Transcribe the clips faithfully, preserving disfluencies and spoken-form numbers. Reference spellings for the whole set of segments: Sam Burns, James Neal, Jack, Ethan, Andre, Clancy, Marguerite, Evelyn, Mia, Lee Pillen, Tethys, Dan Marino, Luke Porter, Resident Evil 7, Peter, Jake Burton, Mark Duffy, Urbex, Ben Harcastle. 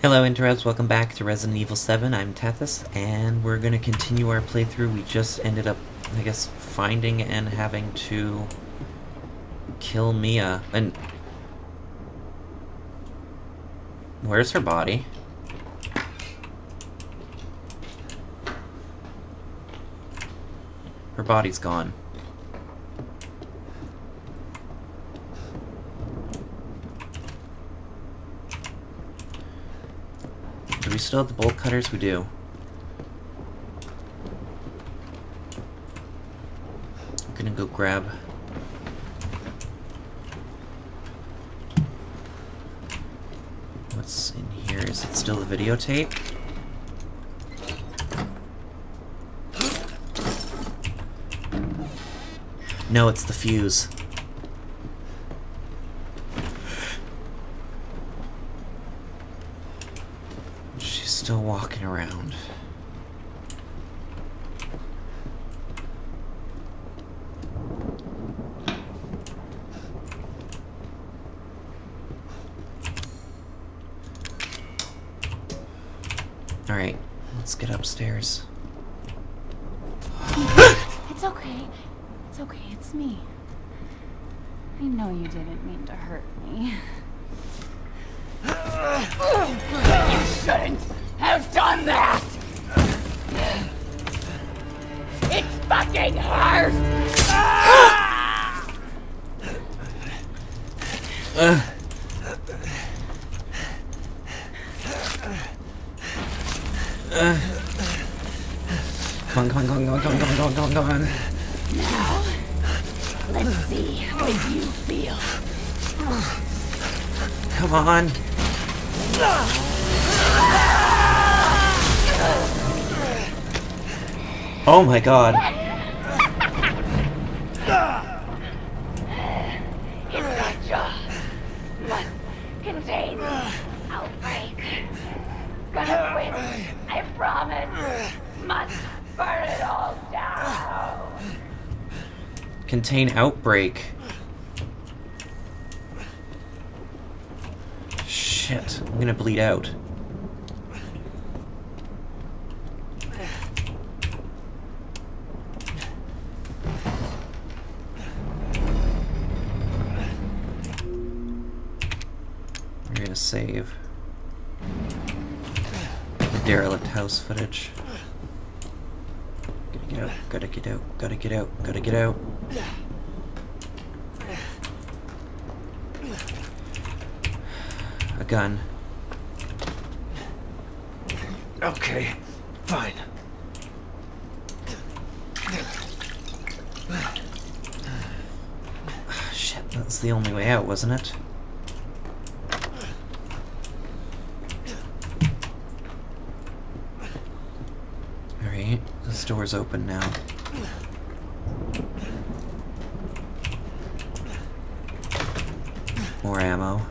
Hello interwebs, welcome back to Resident Evil seven, I'm Tethys, and we're going to continue our playthrough. We just ended up, I guess, finding and having to kill Mia, and... where's her body? Her body's gone. Do we still have the bolt cutters? We do. I'm gonna go grab... what's in here? Is it still the videotape? No, it's the fuse. Still walking around. All right, let's get upstairs. It's okay. It's okay. It's me. I know you didn't mean to hurt me. You shouldn't have done that! It's fucking hard! uh. Uh. Come on, come on, come on, come on, come on, come on, come on. Now, let's see how you feel. Come on. Oh my god. In my jaw must contain outbreak. Gonna win, I promise. Must burn it all down. Contain outbreak. Shit, I'm gonna bleed out. Save the derelict house footage. Gotta get out, gotta get out, gotta get out, gotta get out. A gun. Okay, fine. Shit, that's the only way out, wasn't it? This door's open now. More ammo.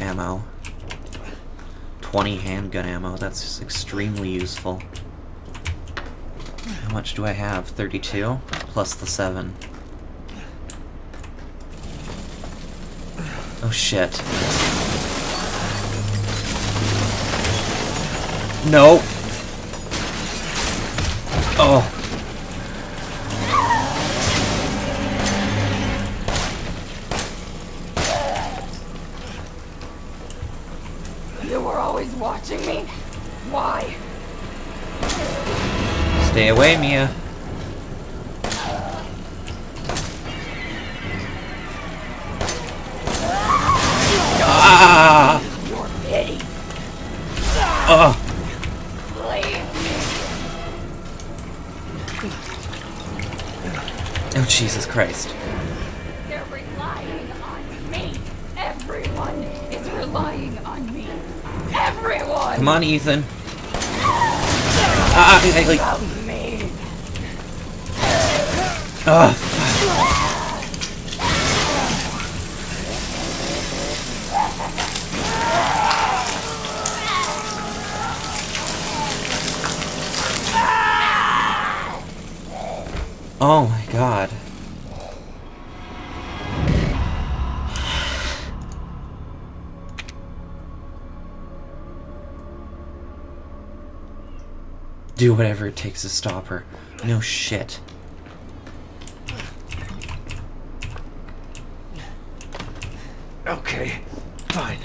Ammo. twenty handgun ammo, that's extremely useful. How much do I have? thirty-two? Plus the seven. Oh shit. No! Oh! You were always watching me? Why? Stay away, Mia. Ah! Your pity. Oh. Oh, Jesus Christ. They're relying on me. Everyone is relying on me. Everyone. Come on, Ethan. Ah, I like. Ah. Oh, Oh my god. Do whatever it takes to stop her. No shit. Okay, fine.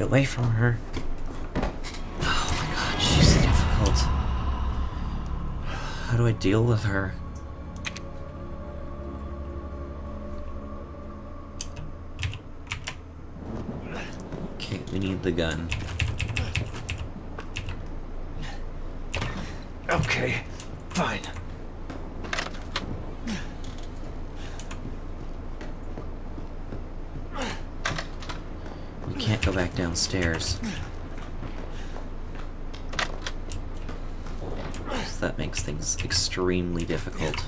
Away from her. Oh my god, she's difficult. How do I deal with her? Okay, we need the gun. Okay, fine. Go back downstairs. So that makes things extremely difficult.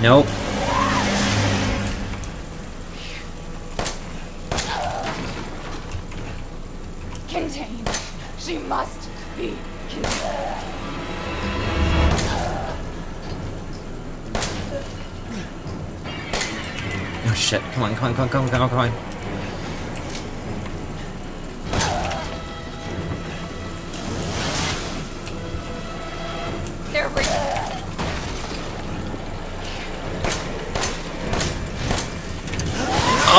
Nope. Contained. She must be contained. Oh shit, come on, come on, come on, come on, come on, come on.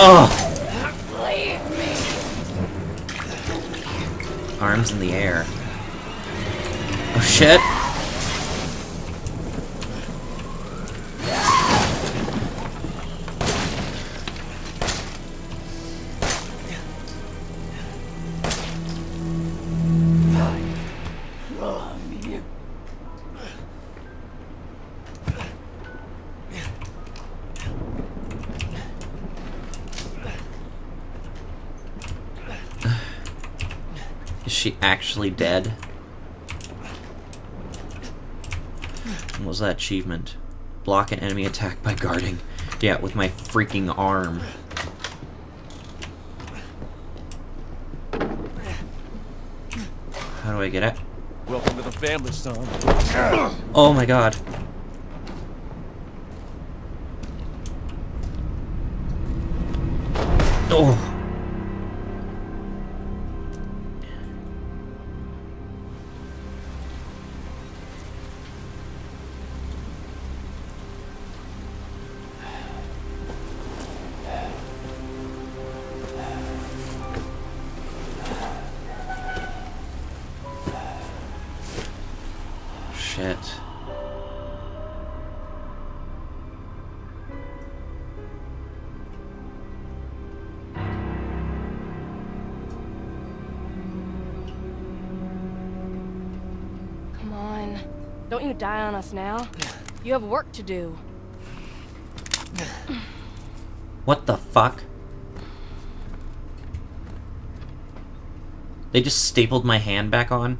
Oh. Leave me. Arms in the air. Oh shit. Actually dead. What was that achievement? Block an enemy attack by guarding. Yeah, with my freaking arm. How do I get it? Welcome to the family, son. Oh my god. Oh. Don't you die on us now. You have work to do. What the fuck? They just stapled my hand back on?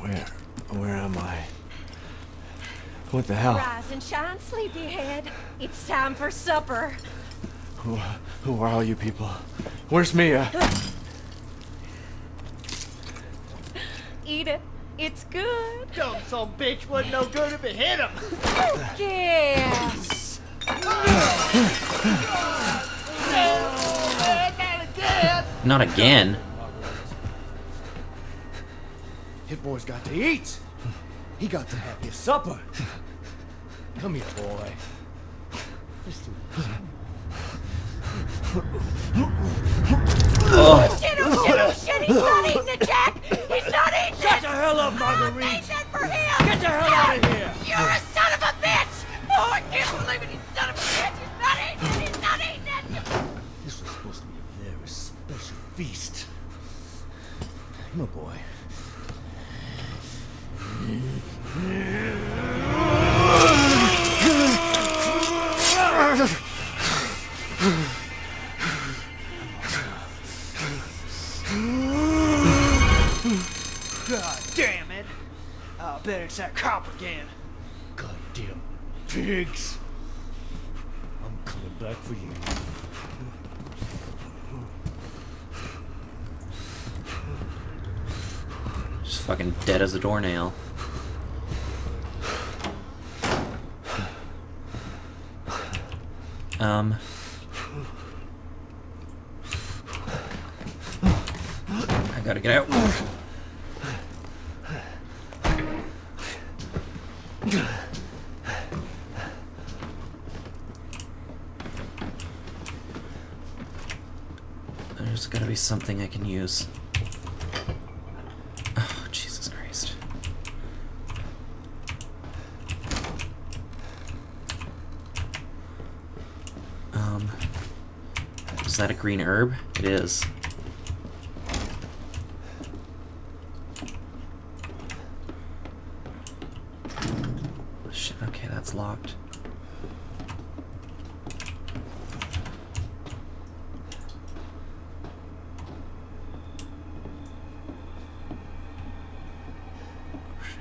Where? Where am I? What the hell? Rise and shine, sleepyhead. It's time for supper. Who, who are all you people? Where's Mia? Eat it. It's good. Dumb son bitch wasn't no good if it hit him. Yes. Not again. Hit boy's got to eat. He got to have his supper. Come here, boy. Oh. Shit, oh shit, oh shit, he's not eating it, Jack! He's not eating it! Shut the hell up, Marguerite! I made that for him! Get the hell out of here! You're a son of a bitch! Oh, I can't believe it, you son of a bitch! He's not eating it! He's not eating it! This was supposed to be a very special feast. Come on, boy. God damn it! I bet it's that cop again. Goddamn pigs! I'm coming back for you. Just fucking dead as a doornail. Um. I gotta get out. There's gotta be something I can use. Oh, Jesus Christ. Um, is that a green herb? It is. Locked. Oh shit,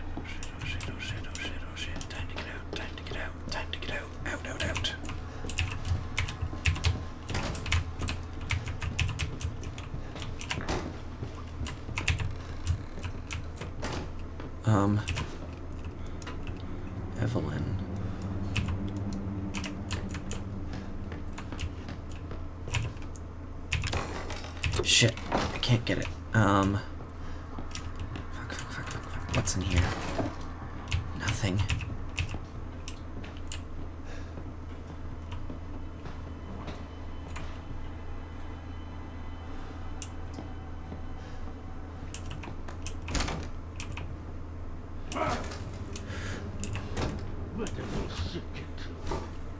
oh shit, oh shit, oh shit, oh shit, oh shit. Time to get out, time to get out, time to get out, out, out, out. Um, Evelyn. Shit, I can't get it. Um, fuck, fuck, fuck, fuck, fuck. What's in here? Nothing.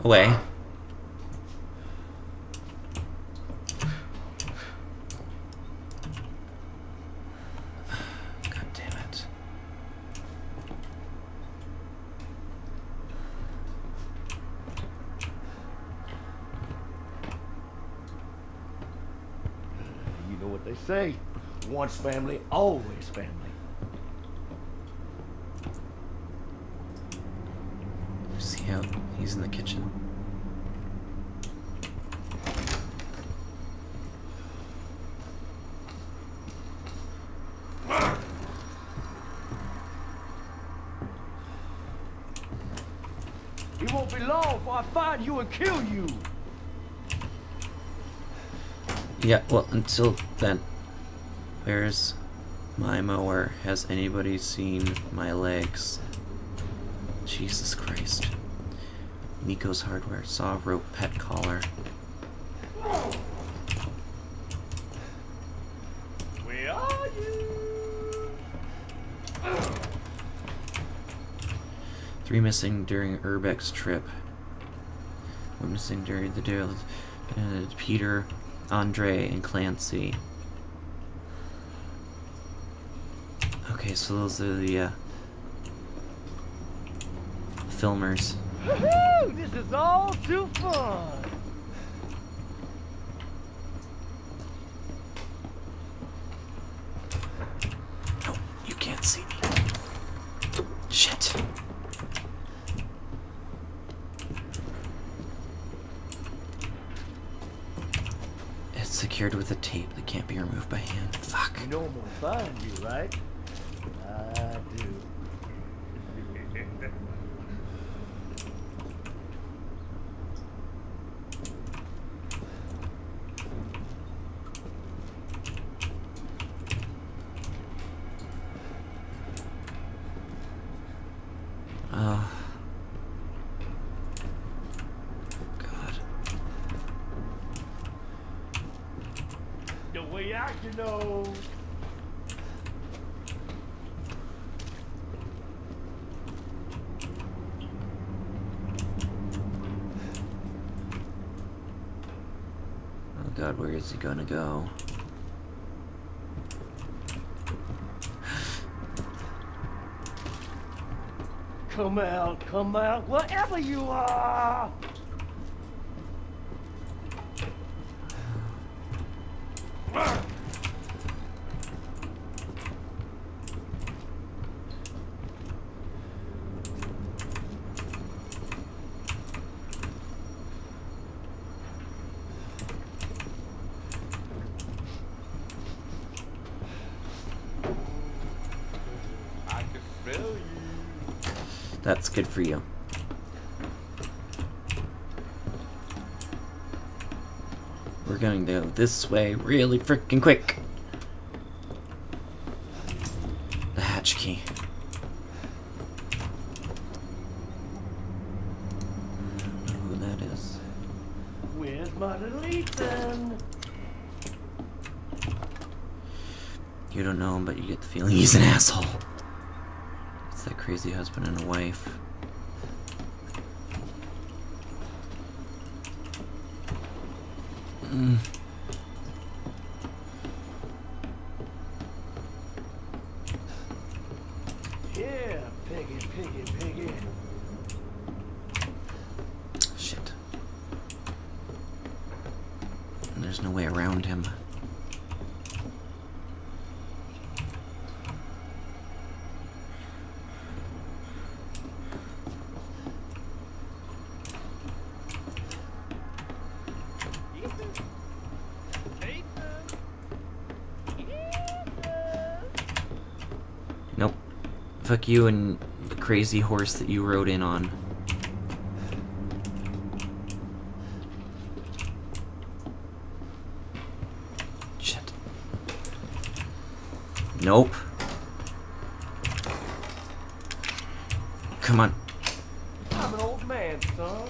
Away. Say, once family, always family. See how he's in the kitchen. It won't be long before I find you and kill you. Yeah, well, until then. Where's my mower? Has anybody seen my legs? Jesus Christ. Nico's Hardware. Saw, rope, pet collar. Where are you? Three missing during Urbex trip. One missing during the day with uh, Peter, Andre, and Clancy. Okay, so those are the uh, filmers. Woohoo! This is all too fun. No, you can't see me. Shit. Secured with a tape that can't be removed by hand. Fuck. You know I'm gonna find you, right? I do. God, where is he gonna go? Come out, come out, wherever you are! That's good for you. We're going to go this way really freaking quick. The hatch key. I don't know who that is. Where's Martin Ethan? You don't know him, but you get the feeling he's an asshole. That crazy husband and wife. Mm. Yeah, piggy, piggy, piggy. Shit. And there's no way around him. Fuck you and the crazy horse that you rode in on. Shit. Nope. Come on. I'm an old man, son.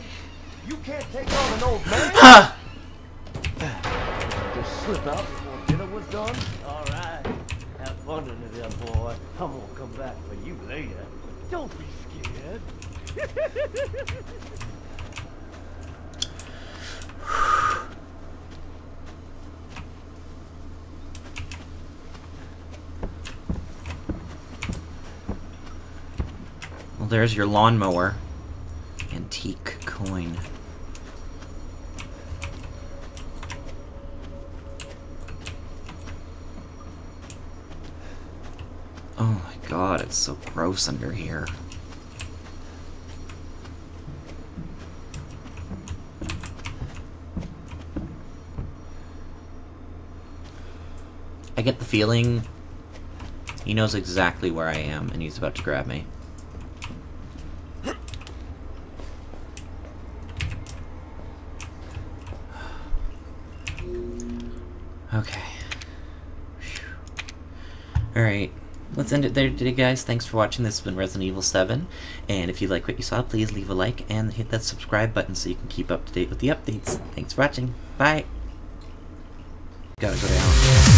You can't take on an old man. Ha! Just slip out before dinner was done. All right. Have fun in there, boy. I'm gonna come back for you later. Don't be scared. Well, there's your lawnmower. Antique coin. God, it's so gross under here. I get the feeling he knows exactly where I am and he's about to grab me. Okay. Alright. Let's end it there today, guys. Thanks for watching. This has been Resident Evil seven, and if you like what you saw, please leave a like and hit that subscribe button so you can keep up to date with the updates. Thanks for watching. Bye. Gotta go down.